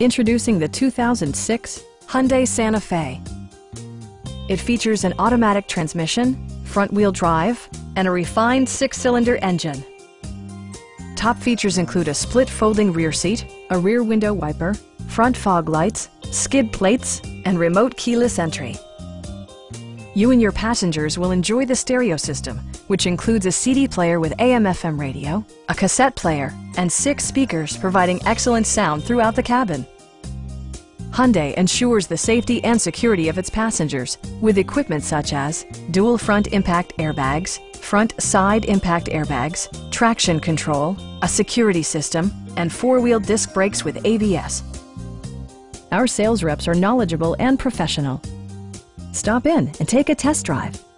Introducing the 2006 Hyundai Santa Fe. It features an automatic transmission, front-wheel drive, and a refined six-cylinder engine. Top features include a split folding rear seat, a rear window wiper, front fog lights, skid plates, and remote keyless entry. You and your passengers will enjoy the stereo system, which includes a CD player with AM/FM radio, a cassette player, and 6 speakers providing excellent sound throughout the cabin. Hyundai ensures the safety and security of its passengers with equipment such as dual front impact airbags, front side impact airbags, traction control, a security system, and 4-wheel disc brakes with ABS. Our sales reps are knowledgeable and professional. Stop in and take a test drive.